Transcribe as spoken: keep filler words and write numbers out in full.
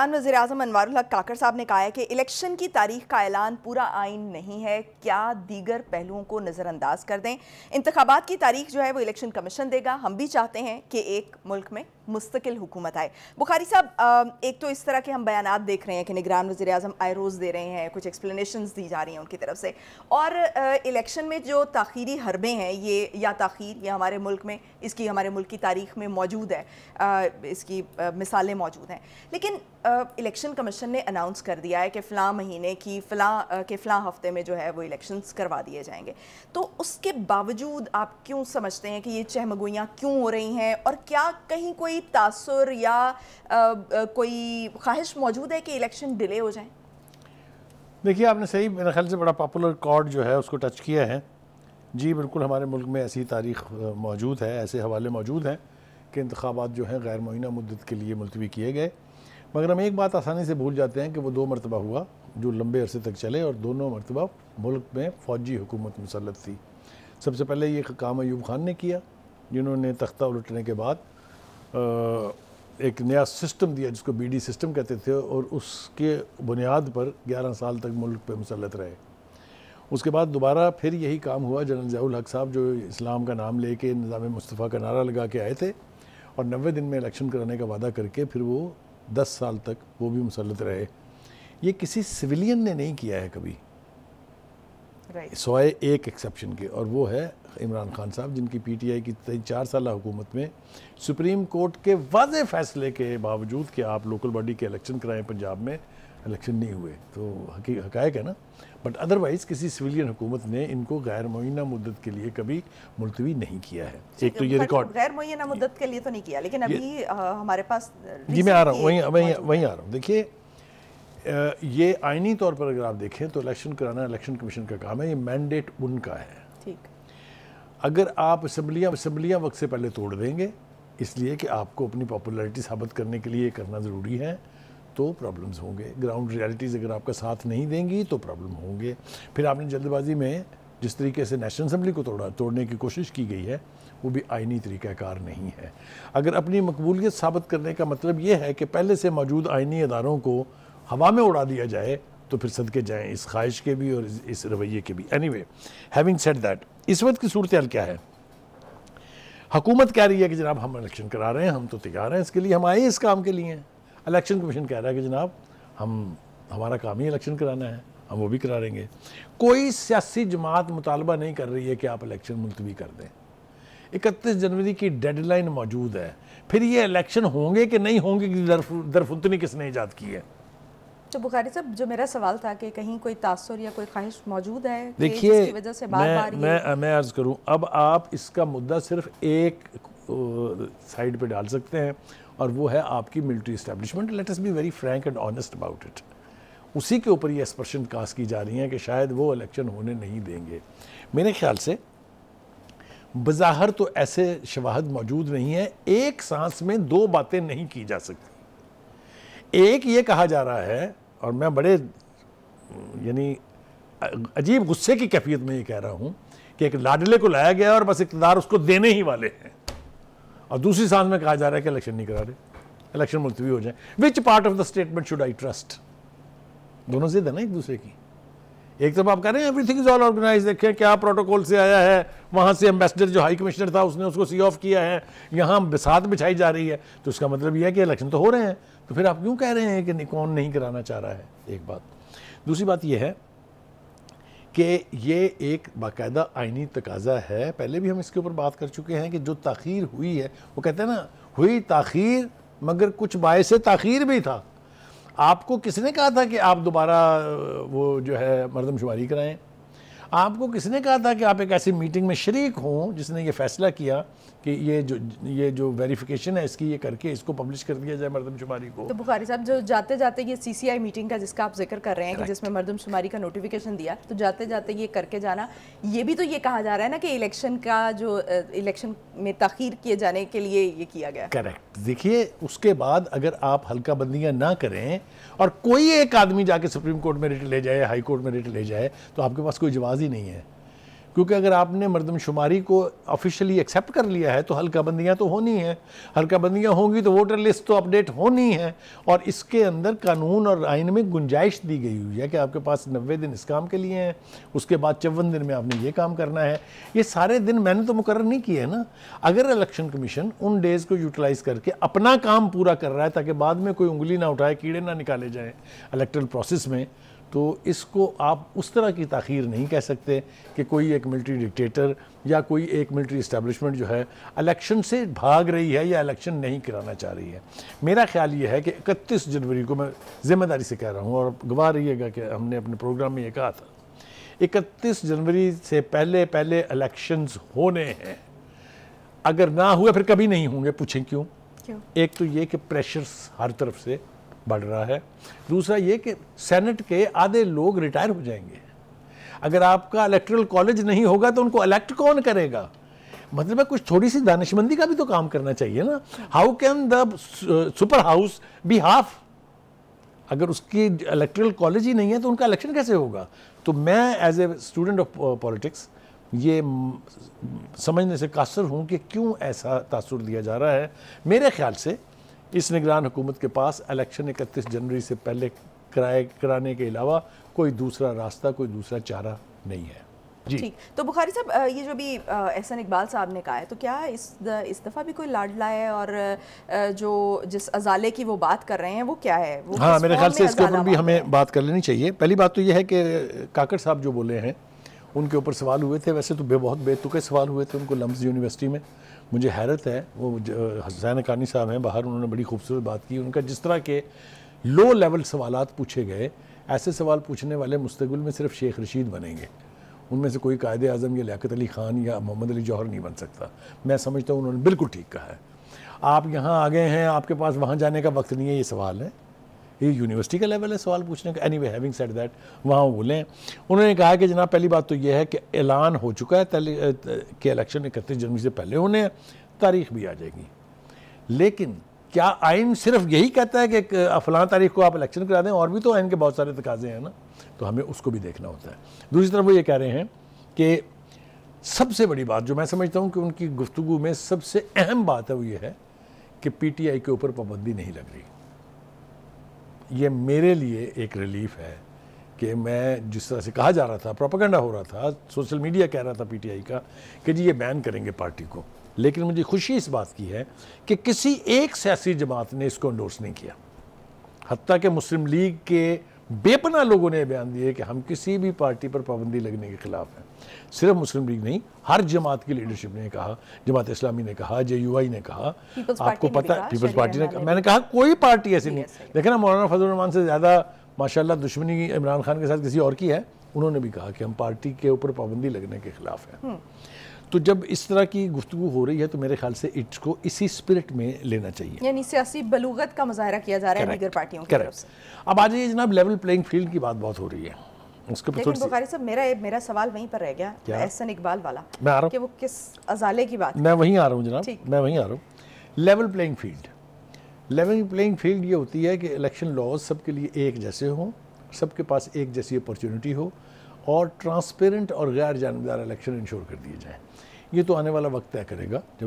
वज़ीर आज़म अनवारुल हक काकर साहब ने कहा है कि इलेक्शन की तारीख का ऐलान पूरा आइन नहीं है, क्या दीगर पहलुओं को नज़रअंदाज कर दें? इंतखाबात की तारीख जो है वो इलेक्शन कमीशन देगा। हम भी चाहते हैं कि एक मुल्क में मुस्तकिल हुकूमत आए। बुखारी साहब, एक तो इस तरह के हम बयानात देख रहे हैं कि निगरान वज़ीर आज़म आए रोज़ दे रहे हैं, कुछ एक्सप्लेनेशंस दी जा रही हैं उनकी तरफ से, और इलेक्शन में जो ताख़ीरी हरबें हैं ये या ताख़ीर या हमारे मुल्क में इसकी हमारे मुल्क की तारीख में मौजूद है, इसकी मिसालें मौजूद हैं, लेकिन इलेक्शन कमीशन ने अनाउंस कर दिया है कि फ़लाँ महीने की फ़लाँ के फ़लाँ हफ्ते में जो है वो इलेक्शंस करवा दिए जाएंगे। तो उसके बावजूद आप क्यों समझते हैं कि ये चहमगोइयाँ क्यों हो रही हैं, और क्या कहीं कोई तासुर या आ, आ, कोई ख्वाहिश मौजूद है कि इलेक्शन डिले हो जाए? देखिए, आपने सही मेरे ख्याल से बड़ा पॉपुलर कॉर्ड जो है उसको टच किया है। जी बिल्कुल, हमारे मुल्क में ऐसी तारीख मौजूद है, ऐसे हवाले मौजूद हैं कि इंतखाबात जो हैं गैर मुअय्यना मुद्दत के लिए मुलतवी किए गए। मगर हम एक बात आसानी से भूल जाते हैं कि वो दो मरतबा हुआ जो लंबे अरसे तक चले, और दोनों मरतबा मुल्क में फ़ौजी हुकूमत मुसलत थी। सबसे पहले ये काम अयूब खान ने किया, जिन्होंने तख्ता उलटने के बाद एक नया सिस्टम दिया जिसको बीडी सिस्टम कहते थे, और उसके बुनियाद पर ग्यारह साल तक मुल्क पर मुसलत रहे। उसके बाद दोबारा फिर यही काम हुआ। जनरल ज़िया उल हक साहब जो इस्लाम का नाम ले के निज़ाम मुस्तफ़ा का नारा लगा के आए थे और नब्बे दिन में इलेक्शन कराने का वादा करके फिर वो दस साल तक वो भी मुसलत रहे। ये किसी सिविलियन ने नहीं किया है कभी, right. सवाए एक एक्सेप्शन के, और वो है इमरान खान साहब, जिनकी पीटीआई की चार साल हुकूमत में सुप्रीम कोर्ट के वाज़े फैसले के बावजूद कि आप लोकल बॉडी के इलेक्शन कराएं पंजाब में, इलेक्शन नहीं हुए। तो हकी हकायक है ना, बट अदरवाइज़ किसी सिविलियन हुकूमत ने इनको गैर मुअय्यना मुद्दत के लिए कभी मुलतवी नहीं किया है। एक तो ये रिकॉर्ड गैर मुअय्यना मुद्दत के लिए तो नहीं किया, लेकिन अभी आ, हमारे पास जी मैं आ रहा हूँ वहीं वहीं वहीं आ रहा हूँ। देखिए, ये आइनी तौर पर अगर आप देखें तो इलेक्शन कराना इलेक्शन कमीशन का काम है, ये मैंडेट उनका है। ठीक, अगर आप असम्बलियाँ असम्बलियाँ वक्त से पहले तोड़ देंगे, इसलिए कि आपको अपनी पॉपुलैरिटी साबित करने के लिए करना ज़रूरी है, तो प्रॉब्लम्स होंगे। ग्राउंड रियलिटीज़ अगर आपका साथ नहीं देंगी तो प्रॉब्लम होंगे। फिर आपने जल्दबाजी में जिस तरीके से नेशनल असम्बली को तोड़ा तोड़ने की कोशिश की गई है, वो भी आइनी तरीक़ाकार नहीं है। अगर अपनी मकबूलियत साबित करने का मतलब ये है कि पहले से मौजूद आइनी अदारों को हवा में उड़ा दिया जाए, तो फिर सदके जाएँ इस ख्वाहिश के भी और इस रवैये के भी। एनीवे, हैविंग सेड दैट, इस वक्त की सूरत हाल क्या है? हुकूमत कह रही है कि जनाब हम इलेक्शन करा रहे हैं, हम तो तैयार हैं इसके लिए, हम आए इस काम के लिए। इलेक्शन कमीशन कह रहा है कि जनाब हम हमारा काम ही इलेक्शन कराना है, हम वो भी करा लेंगे। कोई सियासी जमात मुतालबा नहीं कर रही है कि आप इलेक्शन मुलतवी कर दें। इकतीस जनवरी की डेडलाइन मौजूद है। फिर ये इलेक्शन होंगे कि नहीं होंगे कि दरफुतनी किसने ईजाद की है? तो बुखारी साहब, जो मेरा सवाल था कि कहीं कोई तासुर या कोई ख्वाहिश मौजूद है? देखिए, मैं, मैं, मैं अर्ज़ करूँ, अब आप इसका मुद्दा सिर्फ एक साइड पे डाल सकते हैं, और वो है आपकी military establishment. Let us be very frank and honest about it. उसी के ऊपर ये एस्पर्शन कास्ट की जा रही है कि शायद वो इलेक्शन होने नहीं देंगे। मेरे ख्याल से बज़ाहर तो ऐसे शवाहद मौजूद नहीं है। एक सांस में दो बातें नहीं की जा सकती। एक ये कहा जा रहा है, और मैं बड़े यानी अजीब गुस्से की कैफियत में ये कह रहा हूँ कि एक लाडले को लाया गया और बस इक़्तिदार उसको देने ही वाले हैं, और दूसरी सांस में कहा जा रहा है कि इलेक्शन नहीं करा रहे, इलेक्शन मुलतवी हो जाए। Which part of the statement should I trust? दोनों जिद है ना एक दूसरे की। एक तरफ आप कह रहे हैं एवरीथिंग इज ऑल ऑर्गेनाइज, देखें क्या प्रोटोकॉल से आया है, वहाँ से एम्बेसडर जो हाई कमिश्नर था उसने उसको सी ऑफ किया है, यहाँ बिसात बिछाई जा रही है, तो उसका मतलब यह है कि इलेक्शन तो हो रहे हैं, तो फिर आप क्यों कह रहे हैं कि कौन नहीं कराना चाह रहा है? एक बात। दूसरी बात यह है कि ये एक बाकायदा आइनी तकाजा है। पहले भी हम इसके ऊपर बात कर चुके हैं कि जो ताख़ीर हुई है, वो कहते हैं ना, हुई ताख़ीर मगर कुछ बायसे ताख़ीर भी था। आपको किसने कहा था कि आप दोबारा वो जो है मरदमशुमारी कराएं? आपको किसने कहा था कि आप एक ऐसी मीटिंग में शरीक हों जिसने ये फ़ैसला किया कि ये जो ये जो वेरिफिकेशन है इसकी, ये करके इसको पब्लिश कर दिया जाए मरदमशुमारी को? तो बुखारी साहब, जो जाते जाते ये सीसीआई मीटिंग का जिसका आप जिक्र कर रहे हैं, right. कि जिसमें मरदमशुमारी का नोटिफिकेशन दिया, तो जाते जाते ये करके जाना, ये भी तो ये कहा जा रहा है ना कि इलेक्शन का जो इलेक्शन में ताख़ीर किए जाने के लिए ये किया गया। करेक्ट। देखिए, उसके बाद अगर आप हल्का बंदियाँ ना करें और कोई एक आदमी जाके सुप्रीम कोर्ट में रिट ले जाए, हाई कोर्ट में रिट ले जाए, तो आपके पास कोई जवाब नहीं है। क्योंकि अगर आपने मरदमशुमारी को ऑफिशियली एक्सेप्ट कर लिया है तो हल्काबंदियाँ तो होनी हैं, हल्काबंदियाँ होंगी तो वोटर लिस्ट तो अपडेट होनी है। और इसके अंदर कानून और आइन में गुंजाइश दी गई हुई है कि आपके पास नब्बे दिन इस काम के लिए हैं, उसके बाद चौवन दिन में आपने ये काम करना है। ये सारे दिन मैंने तो मुकर्रर नहीं किए ना। अगर इलेक्शन कमीशन उन डेज़ को यूटिलाइज़ करके अपना काम पूरा कर रहा है ताकि बाद में कोई उंगली ना उठाए, कीड़े ना निकाले जाएँ इलेक्ट्रल प्रोसेस में, तो इसको आप उस तरह की ताख़ीर नहीं कह सकते कि कोई एक मिलिट्री डिक्टेटर या कोई एक मिलिट्री इस्टेब्लिशमेंट जो है इलेक्शन से भाग रही है या इलेक्शन नहीं कराना चाह रही है। मेरा ख्याल ये है कि इकतीस जनवरी को, मैं ज़िम्मेदारी से कह रहा हूँ और गवाह रहिएगा कि हमने अपने प्रोग्राम में ये कहा था, इकतीस जनवरी से पहले पहले इलेक्शंस होने हैं। अगर ना हुए फिर कभी नहीं होंगे। पूछें क्यों? क्यों? एक तो ये कि प्रेशर्स हर तरफ से बढ़ रहा है, दूसरा ये कि सेनेट के आधे लोग रिटायर हो जाएंगे। अगर आपका इलेक्टोरल कॉलेज नहीं होगा तो उनको इलेक्ट कौन करेगा? मतलब है कुछ थोड़ी सी दानिशमंदी का भी तो काम करना चाहिए ना। How can the super house be half? अगर उसकी इलेक्टोरल कॉलेज ही नहीं है तो उनका इलेक्शन कैसे होगा? तो मैं as a student of politics ये समझने से कासर हूँ कि क्यों ऐसा तासुर दिया जा रहा है। मेरे ख्याल से इस निगरान हुकूमत के पास इलेक्शन इकतीस जनवरी से पहले कराए कराने के अलावा कोई दूसरा रास्ता, कोई दूसरा चारा नहीं है। जी ठीक। तो बुखारी साहब, ये जो भी अहसन इकबाल साहब ने कहा है, तो क्या इस द, इस दफ़ा भी कोई लाडला है? और जो जिस अजाले की वो बात कर रहे हैं वो क्या है? वो हाँ, मेरे ख्याल से इसके ऊपर भी हमें बात कर लेनी चाहिए। पहली बात तो ये है कि काकड़ साहब जो बोले हैं उनके ऊपर सवाल हुए थे, वैसे तो बे बहुत बेतुके सवाल हुए थे उनको लम्स यूनिवर्सिटी में। मुझे हैरत है, वो हसन कानी साहब हैं बाहर, उन्होंने बड़ी खूबसूरत बात की। उनका जिस तरह के लो लेवल सवालात पूछे गए, ऐसे सवाल पूछने वाले मुस्तकबिल में सिर्फ शेख रशीद बनेंगे। उनमें से कोई कायदे आज़म या लियाकत अली ख़ान या मोहम्मद अली जौहर नहीं बन सकता। मैं समझता हूँ उन्होंने बिल्कुल ठीक कहा है। आप यहाँ आ गए हैं, आपके पास वहाँ जाने का वक्त नहीं है, ये सवाल है। ये यूनिवर्सिटी का लेवल है सवाल पूछने का। एनीवे, हैविंग सेड दैट, वहाँ बोलें। उन्होंने कहा कि जनाब पहली बात तो ये है कि ऐलान हो चुका है कि इलेक्शन इकतीस जनवरी से पहले होने हैं, तारीख भी आ जाएगी। लेकिन क्या आइन सिर्फ यही कहता है कि फलां तारीख को आप इलेक्शन करा दें? और भी तो आइन के बहुत सारे तकाजे हैं ना, तो हमें उसको भी देखना होता है। दूसरी तरफ वो ये कह रहे हैं कि सबसे बड़ी बात जो मैं समझता हूँ कि उनकी गुफ्तगू में सबसे अहम बात है वो ये है कि पी टी आई के ऊपर पाबंदी नहीं लग रही। ये मेरे लिए एक रिलीफ है कि मैं जिस तरह से कहा जा रहा था, प्रोपेगेंडा हो रहा था, सोशल मीडिया कह रहा था पीटीआई का कि जी ये बैन करेंगे पार्टी को, लेकिन मुझे खुशी इस बात की है कि किसी एक सियासी जमात ने इसको एंडोर्स नहीं किया। हत्ता कि मुस्लिम लीग के बेपनाह लोगों ने बयान दिए कि हम किसी भी पार्टी पर पाबंदी लगने के खिलाफ हैं। सिर्फ मुस्लिम लीग नहीं, हर जमात की लीडरशिप ने कहा, जमात-ए-इस्लामी ने कहा, जे यू आई ने कहा, आपको पता है पीपल्स पार्टी ने कहा, मैंने कहा कोई पार्टी ऐसी नहीं। देखें ना, मौलाना फजल रहमान से ज़्यादा माशाल्लाह दुश्मनी इमरान खान के साथ किसी और की है। उन्होंने भी कहा कि हम पार्टी के ऊपर पाबंदी लगने के खिलाफ हैं। तो जब इस तरह की गुफ्तगू हो रही है तो मेरे ख्याल से इसको इसी स्पिरिट में लेना चाहिए, यानी सियासी बलूगत का मुजाहरा किया जा रहा है दीगर पार्टियों की तरफ से। अब आ जाइए जनाब, लेवल प्लेइंग फील्ड की बात बहुत हो रही है उसके पर। लेकिन बुखारी साहब, मेरा मेरा सवाल वहीं पर रह गया, अहसन इकबाल वाला, मैं आ रहा हूं कि वो किस अजाले की बात। मैं वहीं आ रहा हूँ जनाब, मैं वहीं आ रहा हूँ। Level playing field, level playing field ये होती है कि इलेक्शन लॉज सबके लिए एक जैसे हों, सबके पास एक जैसी अपॉर्चुनिटी हो और ट्रांसपेरेंट और गैर जानबदार इलेक्शन इंश्योर कर दिए जाएँ। ये तो आने वाला वक्त तय करेगा।